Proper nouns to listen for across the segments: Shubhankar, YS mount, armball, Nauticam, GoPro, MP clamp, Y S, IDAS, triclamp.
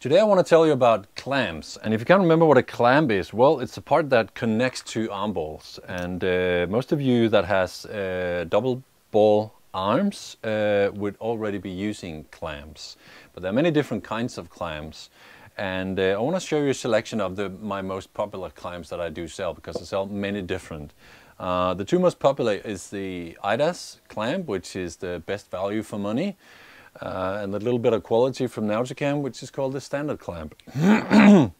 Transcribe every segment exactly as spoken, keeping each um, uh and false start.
Today I want to tell you about clamps, and if you can't remember what a clamp is, well, it's the part that connects two arm balls. And uh, most of you that has uh, double ball arms uh, would already be using clamps, but there are many different kinds of clamps. And uh, I want to show you a selection of the my most popular clamps that I do sell, because I sell many different. Uh, the two most popular is the I D A S clamp, which is the best value for money, uh, and a little bit of quality from Nauticam, which is called the standard clamp. uh,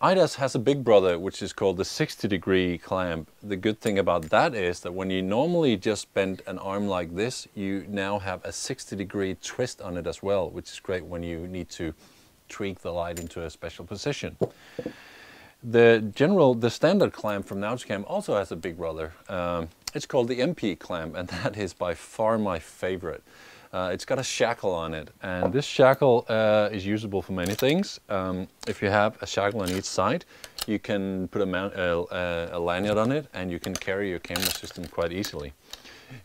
I D A S has a big brother, which is called the sixty degree clamp. The good thing about that is that when you normally just bend an arm like this, you now have a sixty degree twist on it as well, which is great when you need to tweak the light into a special position. The general, the standard clamp from Nauticam also has a big brother. Um, it's called the M P clamp, and that is by far my favorite. Uh, it's got a shackle on it, and this shackle uh, is usable for many things. Um, if you have a shackle on each side, you can put a, mount, uh, a lanyard on it, and you can carry your camera system quite easily.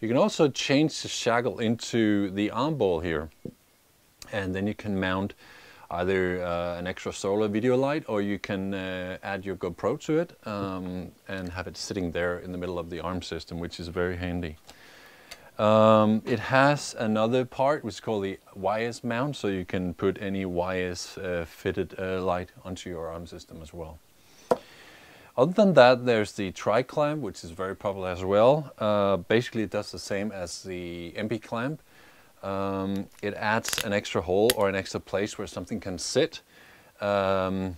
You can also change the shackle into the arm ball here, and then you can mount either uh, an extra solar video light, or you can uh, add your GoPro to it um, and have it sitting there in the middle of the arm system, which is very handy. Um, it has another part which is called the Y S mount, so you can put any Y S uh, fitted uh, light onto your arm system as well. Other than that, there's the tri-clamp, which is very popular as well. Uh, basically it does the same as the M P clamp. Um, it adds an extra hole or an extra place where something can sit. Um,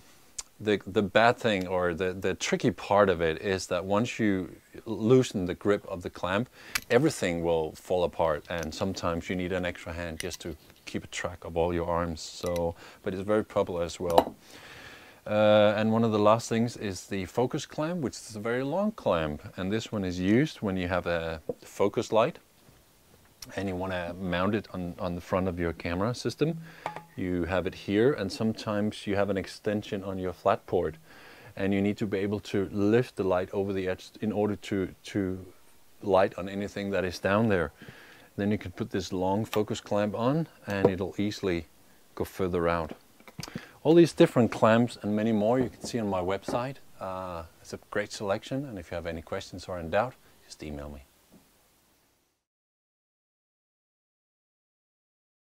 the, the bad thing, or the, the tricky part of it, is that once you loosen the grip of the clamp, everything will fall apart, and sometimes you need an extra hand just to keep a track of all your arms. So, but it's very popular as well. Uh, and one of the last things is the focus clamp, which is a very long clamp, and this one is used when you have a focus light and you want to mount it on, on the front of your camera system. You have it here, and sometimes you have an extension on your flat port, and you need to be able to lift the light over the edge in order to, to light on anything that is down there. Then you can put this long focus clamp on, and it'll easily go further out. All these different clamps and many more you can see on my website. Uh, it's a great selection, and if you have any questions or in doubt, just email me.